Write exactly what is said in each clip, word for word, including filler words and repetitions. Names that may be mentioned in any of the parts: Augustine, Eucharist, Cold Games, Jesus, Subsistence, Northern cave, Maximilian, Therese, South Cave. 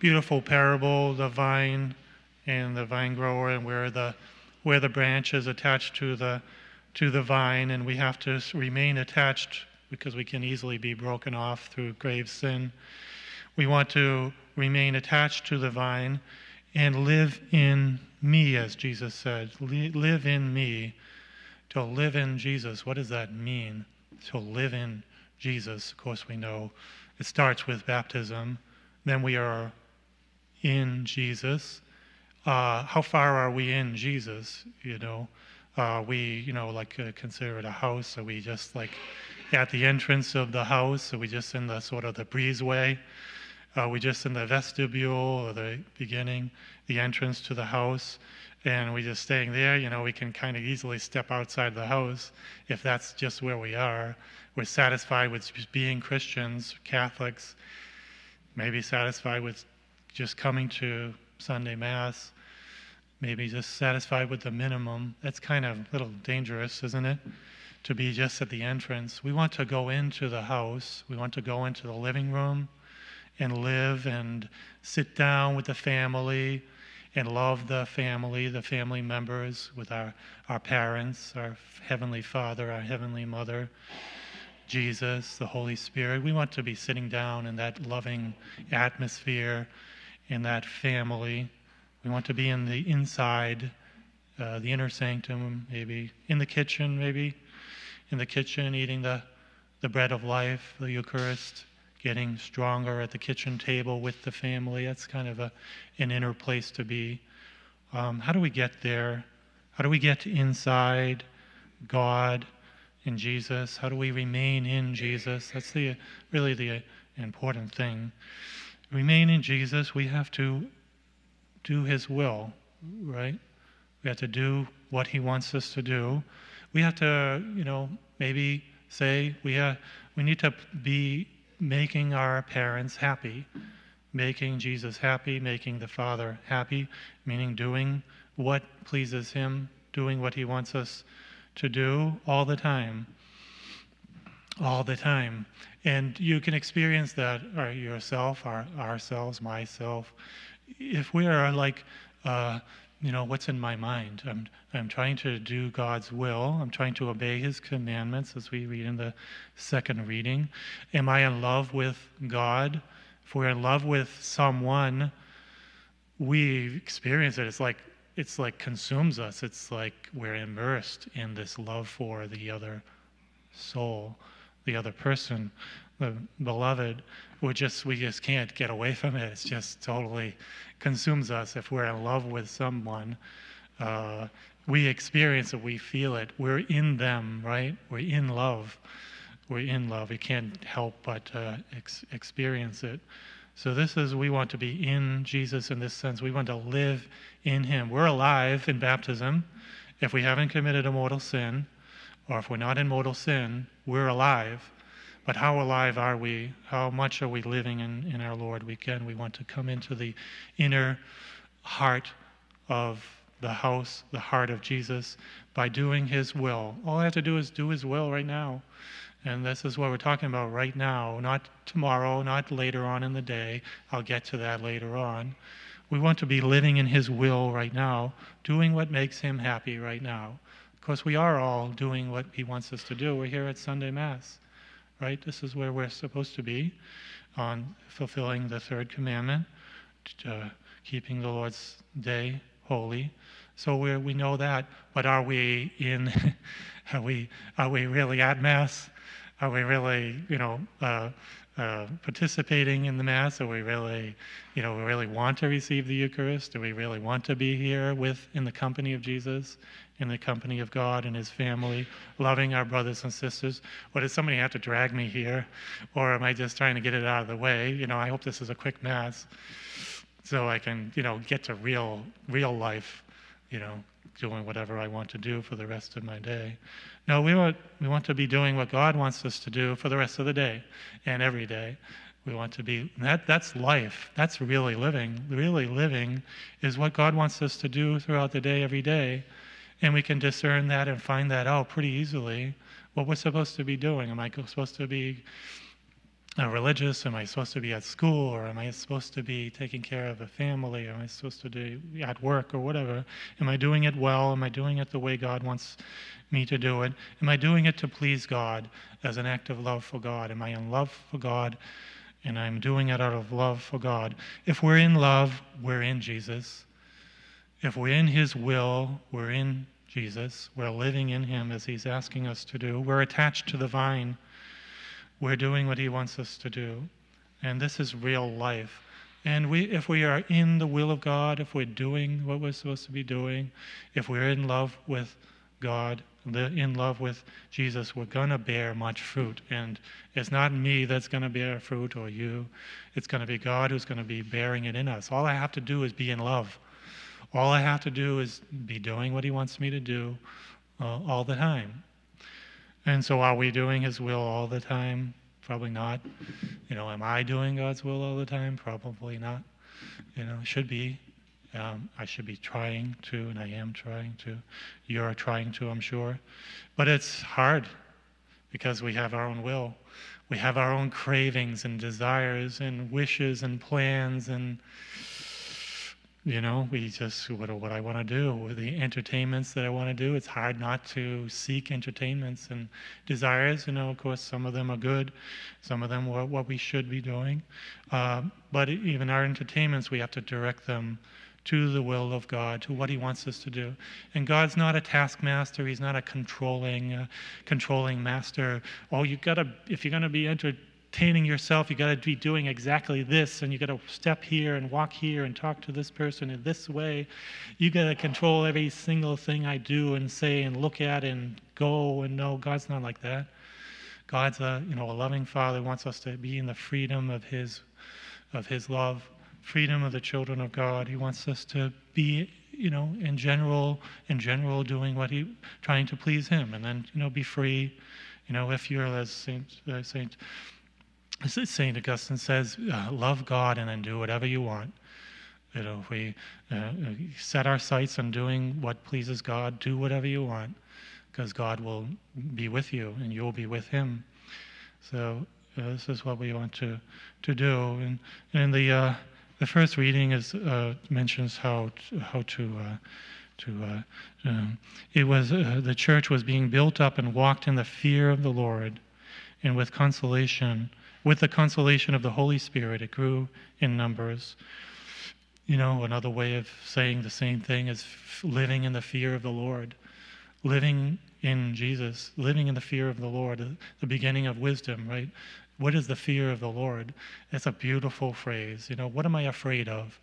beautiful parable, the vine and the vine grower, and where the where the branch is attached to the to the vine, and we have to remain attached because we can easily be broken off through grave sin. We want to remain attached to the vine and live in me, as Jesus said. Live in me. To live in Jesus, what does that mean? To live in Jesus, of course we know it starts with baptism. Then we are in Jesus. Uh, how far are we in Jesus? You know, uh, we, you know, like uh, consider it a house. Are we just like at the entrance of the house? Are we just in the sort of the breezeway? Are we just in the vestibule or the beginning, the entrance to the house? And we just staying there, you know, we can kind of easily step outside the house if that's just where we are. We're satisfied with being Christians, Catholics, maybe satisfied with just coming to Sunday Mass, maybe just satisfied with the minimum. That's kind of a little dangerous, isn't it? To be just at the entrance. We want to go into the house. We want to go into the living room and live and sit down with the family and love the family, the family members, with our, our parents, our Heavenly Father, our Heavenly Mother, Jesus, the Holy Spirit. We want to be sitting down in that loving atmosphere, in that family. We want to be in the inside, uh, the inner sanctum, maybe, in the kitchen, maybe, in the kitchen, eating the, the bread of life, the Eucharist, getting stronger at the kitchen table with the family. That's kind of a, an inner place to be. Um, how do we get there? How do we get inside God and Jesus? How do we remain in Jesus? That's the really the important thing. Remain in Jesus, we have to do His will, right? We have to do what He wants us to do. We have to, you know, maybe say we have, we need to be making our parents happy, making Jesus happy, making the Father happy, meaning doing what pleases Him, doing what He wants us to do all the time, all the time. And you can experience that or yourself, our, ourselves, myself. If we are like, uh, you know, what's in my mind? I'm, I'm trying to do God's will. I'm trying to obey His commandments, as we read in the second reading. Am I in love with God? If we're in love with someone, we experience it. It's like, it's like consumes us. It's like we're immersed in this love for the other soul, the other person, the beloved. We just we just can't get away from it. It's just totally consumes us. If we're in love with someone, uh, we experience it. We feel it. We're in them, right? We're in love. We're in love. We can't help but uh, ex- experience it. So this is, we want to be in Jesus in this sense. We want to live in Him. We're alive in baptism. If we haven't committed a mortal sin, or if we're not in mortal sin, we're alive. But how alive are we? How much are we living in, in our Lord? We can. We want to come into the inner heart of the house, the heart of Jesus, by doing His will. All I have to do is do His will right now. And this is what we're talking about right now, not tomorrow, not later on in the day. I'll get to that later on. We want to be living in His will right now, doing what makes Him happy right now. Of course, we are all doing what He wants us to do. We're here at Sunday Mass, right? This is where we're supposed to be, on fulfilling the third commandment, uh, keeping the Lord's day holy. So we we know that, but are we in? Are we are we really at Mass? Are we really, you know, uh, uh, participating in the Mass? Are we really, you know, we really want to receive the Eucharist? Do we really want to be here with in the company of Jesus, in the company of God and His family, loving our brothers and sisters? Or does somebody have to drag me here? Or am I just trying to get it out of the way? You know, I hope this is a quick Mass so I can, you know, get to real, real life, you know, doing whatever I want to do for the rest of my day. No, we want, we want to be doing what God wants us to do for the rest of the day and every day. We want to be, that, that's life. That's really living. Really living is what God wants us to do throughout the day, every day. And we can discern that and find that out pretty easily, what we're supposed to be doing. Am I supposed to be uh, religious? Am I supposed to be at school, or am I supposed to be taking care of a family? Am I supposed to do at work or whatever? Am I doing it well? Am I doing it the way God wants me to do it? Am I doing it to please God as an act of love for God? Am I in love for God, and I'm doing it out of love for God? If we're in love, we're in Jesus. If we're in his will, we're in Jesus. We're living in him as he's asking us to do. We're attached to the vine. We're doing what he wants us to do. And this is real life. And we, if we are in the will of God, if we're doing what we're supposed to be doing, if we're in love with God, in love with Jesus, we're going to bear much fruit. And it's not me that's going to bear fruit or you. It's going to be God who's going to be bearing it in us. All I have to do is be in love. All I have to do is be doing what he wants me to do uh, all the time. And so are we doing his will all the time? Probably not. You know, am I doing God's will all the time? Probably not. You know, should be. Um, I should be trying to, and I am trying to. You're trying to, I'm sure. But it's hard because we have our own will. We have our own cravings and desires and wishes and plans and... You know, we just, what, what I want to do, with the entertainments that I want to do, it's hard not to seek entertainments and desires. You know, of course, some of them are good. Some of them are what we should be doing. Uh, but even our entertainments, we have to direct them to the will of God, to what he wants us to do. And God's not a taskmaster. He's not a controlling, uh, controlling master. Oh, you got to, if you're going to be entertained, entertaining yourself, you got to be doing exactly this, and you got to step here and walk here and talk to this person in this way. You got to control every single thing I do and say and look at and go. And no, God's not like that. God's a you know a loving Father who wants us to be in the freedom of His, of His love, freedom of the children of God. He wants us to be you know in general in general doing what He, trying to please Him, and then you know be free. You know if you're as Saint uh, Saint. Saint Augustine says, uh, love God and then do whatever you want. You know, if we uh, set our sights on doing what pleases God, do whatever you want, because God will be with you and you'll be with Him. So uh, this is what we want to, to do. And, and the uh, the first reading is uh, mentions how t- how to. Uh, to uh, um, it was uh, the church was being built up and walked in the fear of the Lord, and with consolation. With the consolation of the Holy Spirit, it grew in numbers. You know, another way of saying the same thing is f- living in the fear of the Lord, living in Jesus, living in the fear of the Lord, the beginning of wisdom, right? What is the fear of the Lord? It's a beautiful phrase. You know, what am I afraid of?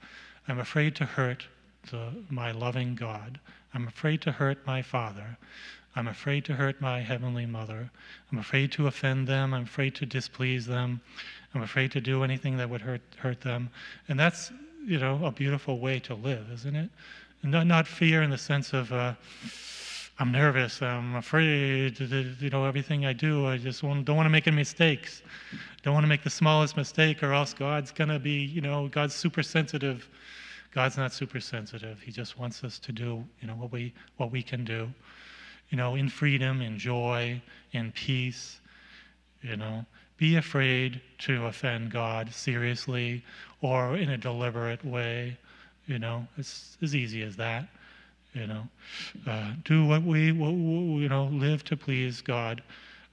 I'm afraid to hurt the, my loving God. I'm afraid to hurt my Father. I'm afraid to hurt my Heavenly Mother. I'm afraid to offend them. I'm afraid to displease them. I'm afraid to do anything that would hurt hurt them. And that's, you know, a beautiful way to live, isn't it? And not, not fear in the sense of, uh, I'm nervous, I'm afraid, you know, everything I do, I just don't want to make any mistakes. Don't want to make the smallest mistake, or else God's going to be, you know, God's super sensitive. God's not super sensitive. He just wants us to do, you know, what we what we can do. You know, in freedom, in joy, in peace, you know. Be afraid to offend God seriously or in a deliberate way, you know. It's as easy as that, you know. Uh, do what we, what, you know, live to please God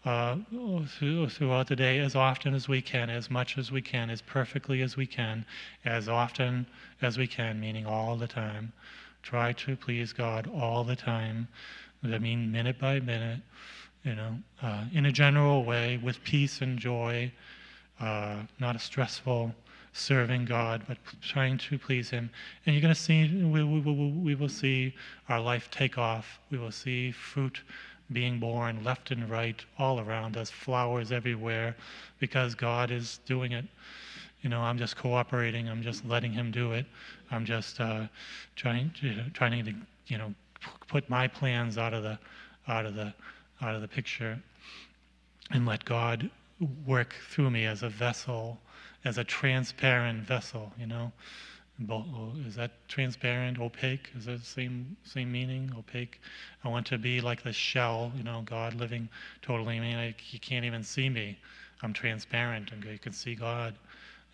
uh, throughout the day as often as we can, as much as we can, as perfectly as we can, as often as we can, meaning all the time. Try to please God all the time. I mean, minute by minute, you know, uh, in a general way, with peace and joy, uh, not a stressful serving God, but trying to please Him. And you're going to see, we, we, we will see our life take off. We will see fruit being born left and right all around us, flowers everywhere, because God is doing it. You know, I'm just cooperating. I'm just letting Him do it. I'm just uh, trying to, you know, trying to, you know, put my plans out of the, out of the, out of the picture, and let God work through me as a vessel, as a transparent vessel. You know, is that transparent? Opaque? Is that the same same meaning? Opaque. I want to be like the shell. You know, God living totally in me. Like He can't even see me. become transparent and you can see God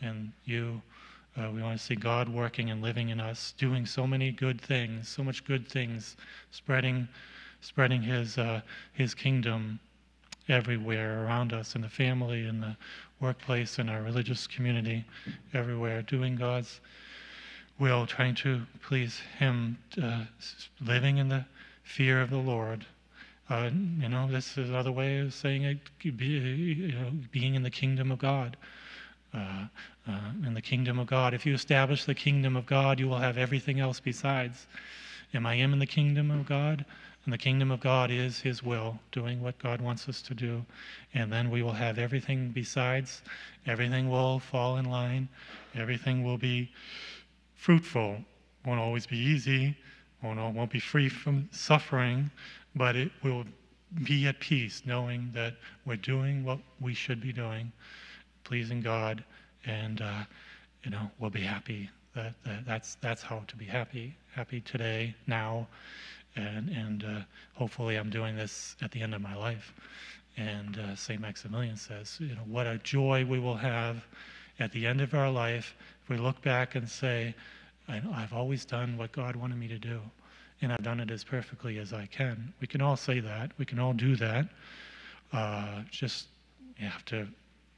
in you. Uh, we want to see God working and living in us, doing so many good things, so much good things, spreading, spreading His uh, His kingdom everywhere around us, in the family, in the workplace, in our religious community, everywhere, doing God's will, trying to please Him, uh, living in the fear of the Lord. Uh, you know, this is another way of saying it, be, you know, being in the kingdom of God. Uh, uh, in the kingdom of God. If you establish the kingdom of God, you will have everything else besides. Am I am in the kingdom of God? And the kingdom of God is His will, doing what God wants us to do. And then we will have everything besides. Everything will fall in line. Everything will be fruitful. Won't always be easy. Won't, won't be free from suffering, but it will be at peace, knowing that we're doing what we should be doing, pleasing God, and uh, you know, we'll be happy. That, that, that's that's how to be happy. Happy today, now, and and uh, hopefully I'm doing this at the end of my life. And uh, Saint Maximilian says, you know, what a joy we will have at the end of our life if we look back and say, I, I've always done what God wanted me to do, and I've done it as perfectly as I can. We can all say that. We can all do that. Uh, just you have to,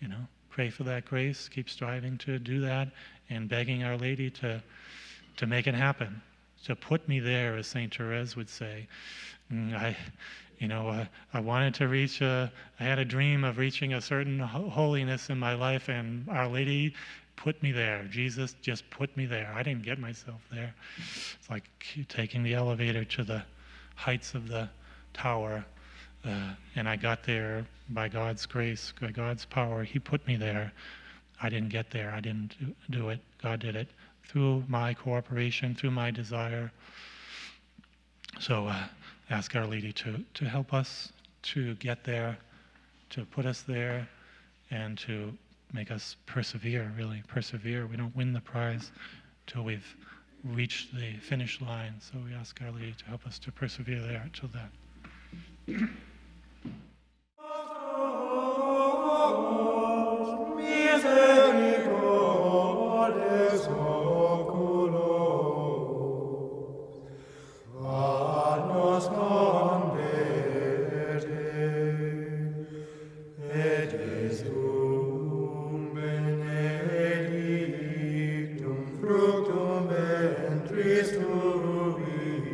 you know. Pray for that grace, keep striving to do that, and begging Our Lady to to make it happen, to put me there, as Saint Therese would say. And I, you know, I, I wanted to reach, a, I had a dream of reaching a certain holiness in my life, and Our Lady put me there. Jesus just put me there. I didn't get myself there. It's like taking the elevator to the heights of the tower. Uh, and I got there by God's grace, by God's power. He put me there. I didn't get there. I didn't do it. God did it through my cooperation, through my desire. So uh, ask Our Lady to, to help us to get there, to put us there, and to make us persevere, really, persevere. We don't win the prize till we've reached the finish line. So we ask Our Lady to help us to persevere there till then. Yeah. Christum benedictum fructum ventris tui.